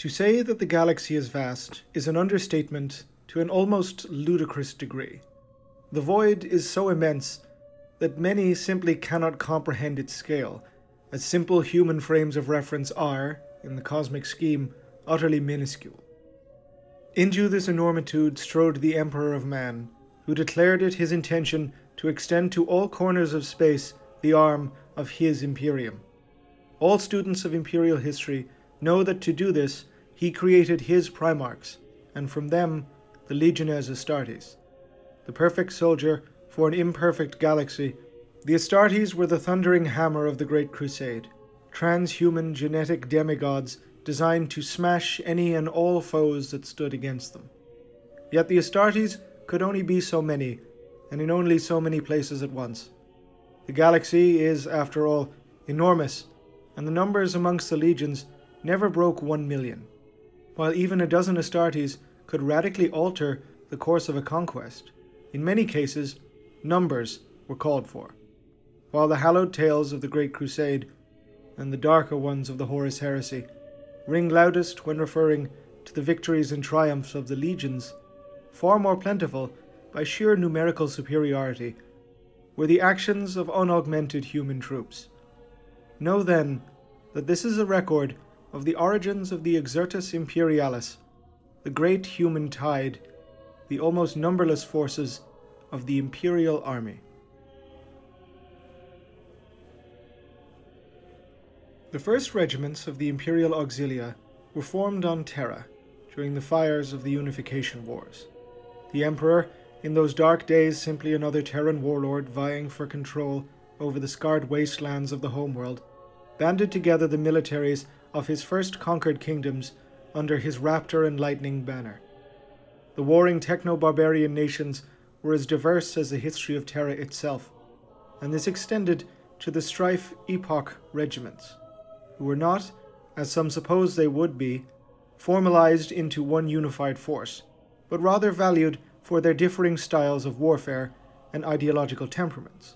To say that the galaxy is vast is an understatement to an almost ludicrous degree. The void is so immense that many simply cannot comprehend its scale, as simple human frames of reference are, in the cosmic scheme, utterly minuscule. Into this enormitude strode the Emperor of Man, who declared it his intention to extend to all corners of space the arm of his Imperium. All students of Imperial history know that to do this, he created his Primarchs, and from them, the Legiones Astartes. The perfect soldier for an imperfect galaxy, the Astartes were the thundering hammer of the Great Crusade, transhuman genetic demigods designed to smash any and all foes that stood against them. Yet the Astartes could only be so many, and in only so many places at once. The galaxy is, after all, enormous, and the numbers amongst the legions never broke 1 million, while even a dozen Astartes could radically alter the course of a conquest. In many cases, numbers were called for, while the hallowed tales of the Great Crusade and the darker ones of the Horus Heresy ring loudest when referring to the victories and triumphs of the legions, far more plentiful by sheer numerical superiority, were the actions of unaugmented human troops. Know then that this is a record of the origins of the Exercitus Imperialis, the great human tide, the almost numberless forces of the Imperial Army. The first regiments of the Imperial Auxilia were formed on Terra during the fires of the Unification Wars. The Emperor, in those dark days simply another Terran warlord vying for control over the scarred wastelands of the homeworld, banded together the militaries of his first conquered kingdoms under his Raptor and Lightning banner. The warring techno-barbarian nations were as diverse as the history of Terra itself, and this extended to the Strife Epoch regiments, who were not, as some suppose they would be, formalized into one unified force, but rather valued for their differing styles of warfare and ideological temperaments.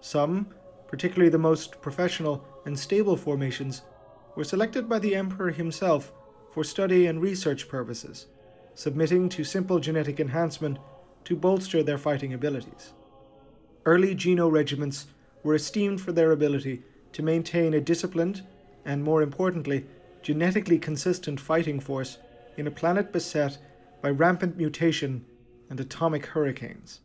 Some, particularly the most professional and stable formations, were selected by the Emperor himself for study and research purposes, submitting to simple genetic enhancement to bolster their fighting abilities. Early Geno regiments were esteemed for their ability to maintain a disciplined, and more importantly, genetically consistent fighting force in a planet beset by rampant mutation and atomic hurricanes.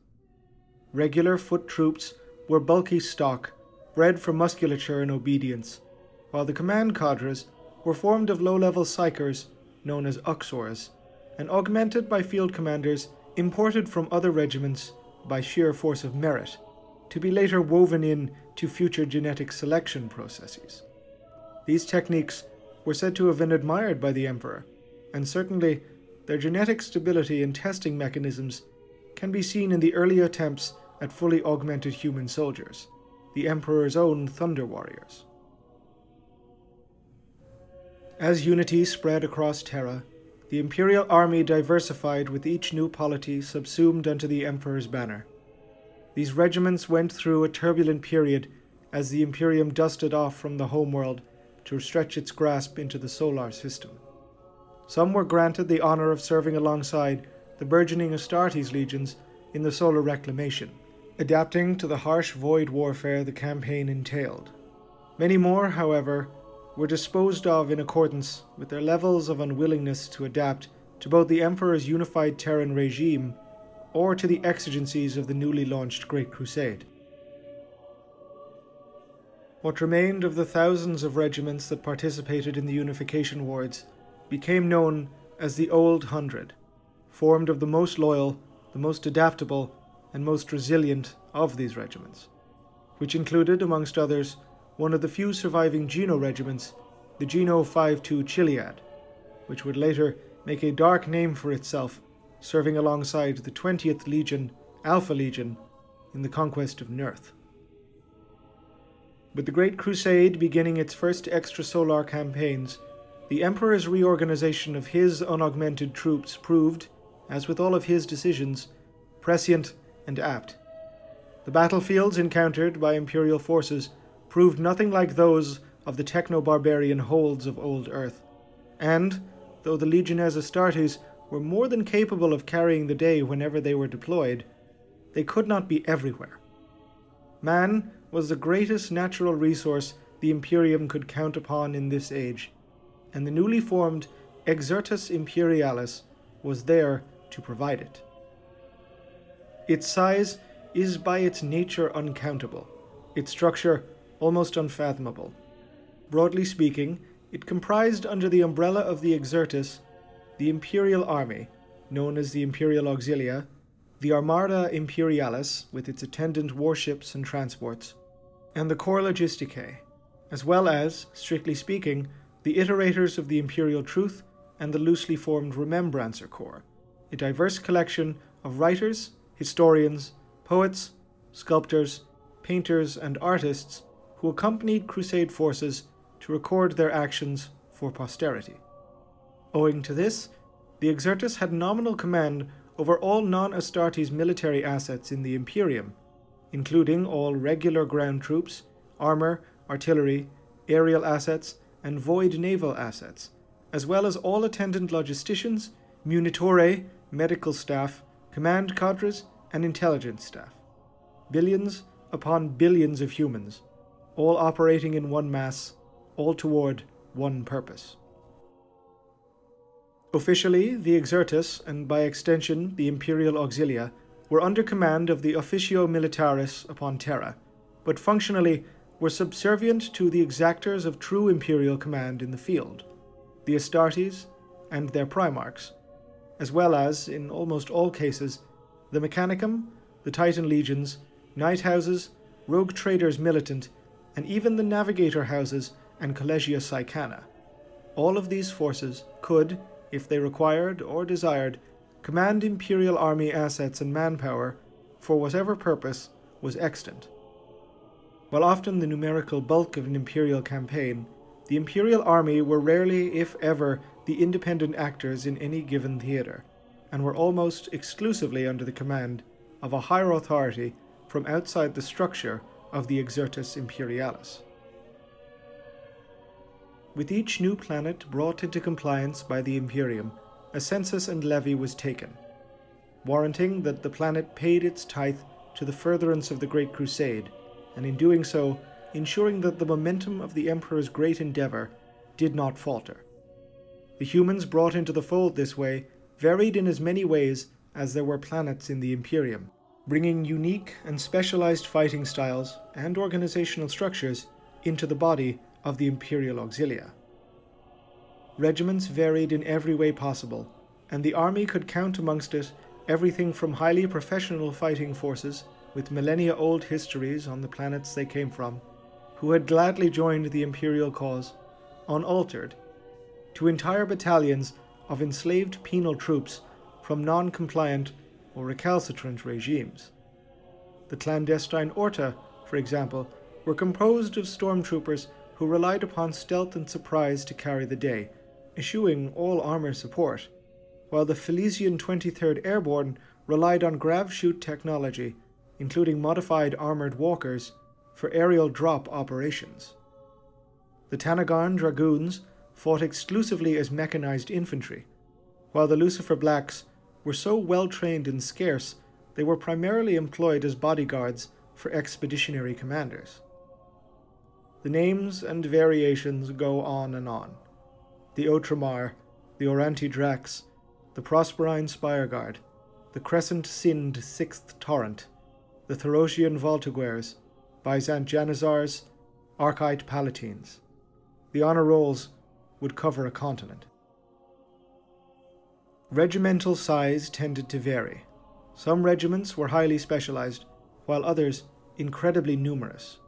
Regular foot troops were bulky stock, bred for musculature and obedience, while the command cadres were formed of low-level psychers known as uxors, and augmented by field commanders imported from other regiments by sheer force of merit, to be later woven in to future genetic selection processes. These techniques were said to have been admired by the Emperor, and certainly their genetic stability and testing mechanisms can be seen in the early attempts at fully augmented human soldiers, the Emperor's own Thunder Warriors. As unity spread across Terra, the Imperial Army diversified with each new polity subsumed under the Emperor's banner. These regiments went through a turbulent period as the Imperium dusted off from the homeworld to stretch its grasp into the solar system. Some were granted the honor of serving alongside the burgeoning Astartes legions in the solar reclamation, adapting to the harsh void warfare the campaign entailed. Many more, however, were disposed of in accordance with their levels of unwillingness to adapt to both the Emperor's unified Terran regime or to the exigencies of the newly launched Great Crusade. What remained of the thousands of regiments that participated in the Unification Wars became known as the Old Hundred, formed of the most loyal, the most adaptable, and most resilient of these regiments, which included, amongst others, one of the few surviving Geno regiments, the Geno 52 Chiliad, which would later make a dark name for itself, serving alongside the 20th Legion, Alpha Legion, in the conquest of Nerth. With the Great Crusade beginning its first extrasolar campaigns, the Emperor's reorganization of his unaugmented troops proved, as with all of his decisions, prescient and apt. The battlefields encountered by Imperial forces proved nothing like those of the techno-barbarian holds of old Earth, and, though the Legiones Astartes were more than capable of carrying the day whenever they were deployed, they could not be everywhere. Man was the greatest natural resource the Imperium could count upon in this age, and the newly formed Exercitus Imperialis was there to provide it. Its size is by its nature uncountable, its structure almost unfathomable. Broadly speaking, it comprised under the umbrella of the Exercitus the Imperial Army, known as the Imperial Auxilia, the Armada Imperialis with its attendant warships and transports, and the Corps Logisticae, as well as, strictly speaking, the Iterators of the Imperial Truth and the loosely formed Remembrancer Corps, a diverse collection of writers, historians, poets, sculptors, painters, and artists who accompanied Crusade forces to record their actions for posterity. Owing to this, the Exercitus had nominal command over all non-Astartes military assets in the Imperium, including all regular ground troops, armor, artillery, aerial assets, and void naval assets, as well as all attendant logisticians, munitore, medical staff, command cadres, and intelligence staff. Billions upon billions of humans, all operating in one mass, all toward one purpose. Officially, the Exercitus, and by extension the Imperial Auxilia, were under command of the Officio Militaris upon Terra, but functionally were subservient to the exactors of true Imperial command in the field, the Astartes and their Primarchs, as well as, in almost all cases, the Mechanicum, the Titan Legions, Nighthouses, Rogue Traders Militant, and even the Navigator Houses and Collegia Cycana. All of these forces could, if they required or desired, command Imperial Army assets and manpower for whatever purpose was extant. While often the numerical bulk of an Imperial campaign, the Imperial Army were rarely, if ever, the independent actors in any given theatre, and were almost exclusively under the command of a higher authority from outside the structure of the Exercitus Imperialis. With each new planet brought into compliance by the Imperium, a census and levy was taken, warranting that the planet paid its tithe to the furtherance of the Great Crusade, and in doing so, ensuring that the momentum of the Emperor's great endeavor did not falter. The humans brought into the fold this way varied in as many ways as there were planets in the Imperium, bringing unique and specialized fighting styles and organizational structures into the body of the Imperial Auxilia. Regiments varied in every way possible, and the army could count amongst it everything from highly professional fighting forces with millennia-old histories on the planets they came from, who had gladly joined the Imperial cause, unaltered, to entire battalions of enslaved penal troops from non-compliant or recalcitrant regimes. The clandestine Orta, for example, were composed of stormtroopers who relied upon stealth and surprise to carry the day, eschewing all armor support, while the Felician 23rd Airborne relied on grav-shoot technology, including modified armored walkers, for aerial drop operations. The Tanagarn Dragoons fought exclusively as mechanized infantry, while the Lucifer Blacks were so well-trained and scarce they were primarily employed as bodyguards for expeditionary commanders. The names and variations go on and on. The Outremar, the Orantidrax, the Prosperine Spireguard, the Crescent Sinned Sixth Torrent, the Therosian Voltiguers, Byzant Janizars, Archite Palatines. The honor rolls would cover a continent. Regimental size tended to vary. Some regiments were highly specialized, while others incredibly numerous.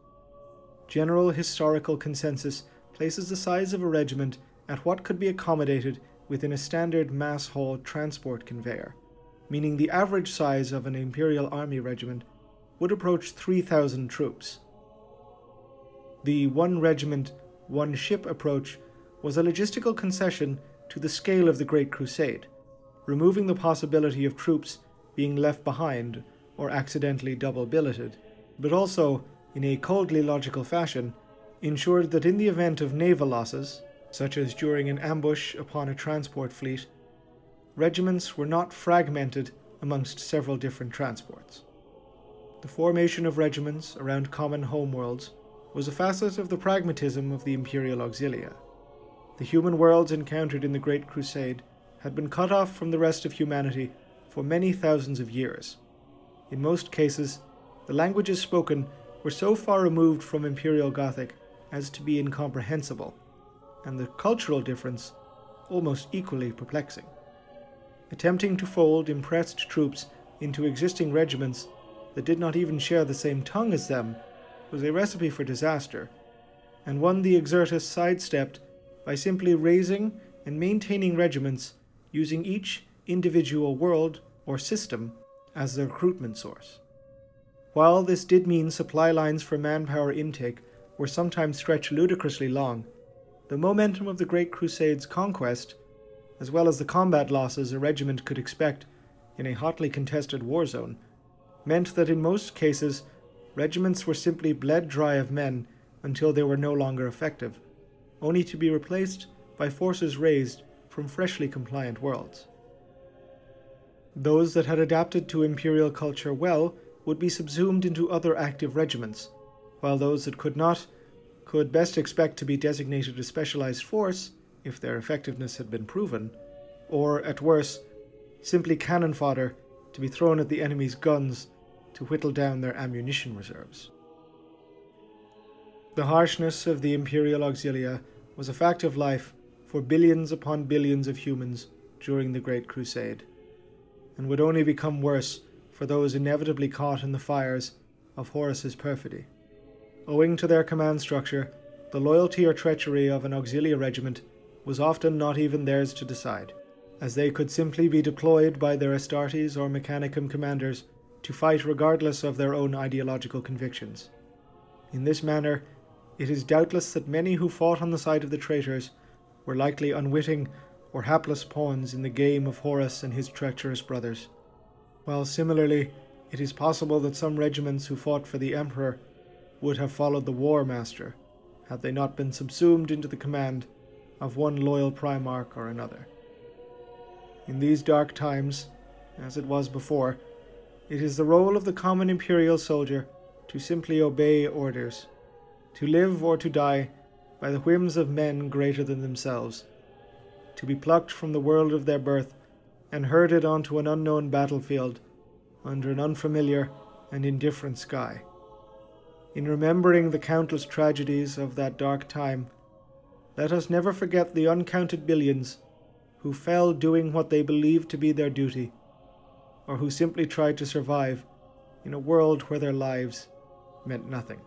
General historical consensus places the size of a regiment at what could be accommodated within a standard mass haul transport conveyor, meaning the average size of an Imperial Army regiment would approach 3,000 troops. The one regiment, one ship approach was a logistical concession to the scale of the Great Crusade, removing the possibility of troops being left behind or accidentally double-billeted, but also, in a coldly logical fashion, ensured that in the event of naval losses, such as during an ambush upon a transport fleet, regiments were not fragmented amongst several different transports. The formation of regiments around common homeworlds was a facet of the pragmatism of the Imperial Auxilia. The human worlds encountered in the Great Crusade had been cut off from the rest of humanity for many thousands of years. In most cases, the languages spoken were so far removed from Imperial Gothic as to be incomprehensible, and the cultural difference almost equally perplexing. Attempting to fold impressed troops into existing regiments that did not even share the same tongue as them was a recipe for disaster, and one the Exercitus sidestepped by simply raising and maintaining regiments using each individual world or system as the recruitment source. While this did mean supply lines for manpower intake were sometimes stretched ludicrously long, the momentum of the Great Crusade's conquest, as well as the combat losses a regiment could expect in a hotly contested war zone, meant that in most cases regiments were simply bled dry of men until they were no longer effective, only to be replaced by forces raised from freshly compliant worlds. Those that had adapted to imperial culture well would be subsumed into other active regiments, while those that could not could best expect to be designated a specialized force if their effectiveness had been proven, or, at worst, simply cannon fodder to be thrown at the enemy's guns to whittle down their ammunition reserves. The harshness of the Imperial Auxilia was a fact of life for billions upon billions of humans during the Great Crusade, and would only become worse for those inevitably caught in the fires of Horus's perfidy. Owing to their command structure, the loyalty or treachery of an Auxilia regiment was often not even theirs to decide, as they could simply be deployed by their Astartes or Mechanicum commanders to fight regardless of their own ideological convictions. In this manner, it is doubtless that many who fought on the side of the traitors were likely unwitting or hapless pawns in the game of Horus and his treacherous brothers, while similarly it is possible that some regiments who fought for the Emperor would have followed the War Master had they not been subsumed into the command of one loyal Primarch or another. In these dark times, as it was before, it is the role of the common imperial soldier to simply obey orders, to live or to die by the whims of men greater than themselves, to be plucked from the world of their birth and herded onto an unknown battlefield under an unfamiliar and indifferent sky. In remembering the countless tragedies of that dark time, let us never forget the uncounted billions who fell doing what they believed to be their duty, or who simply tried to survive in a world where their lives meant nothing.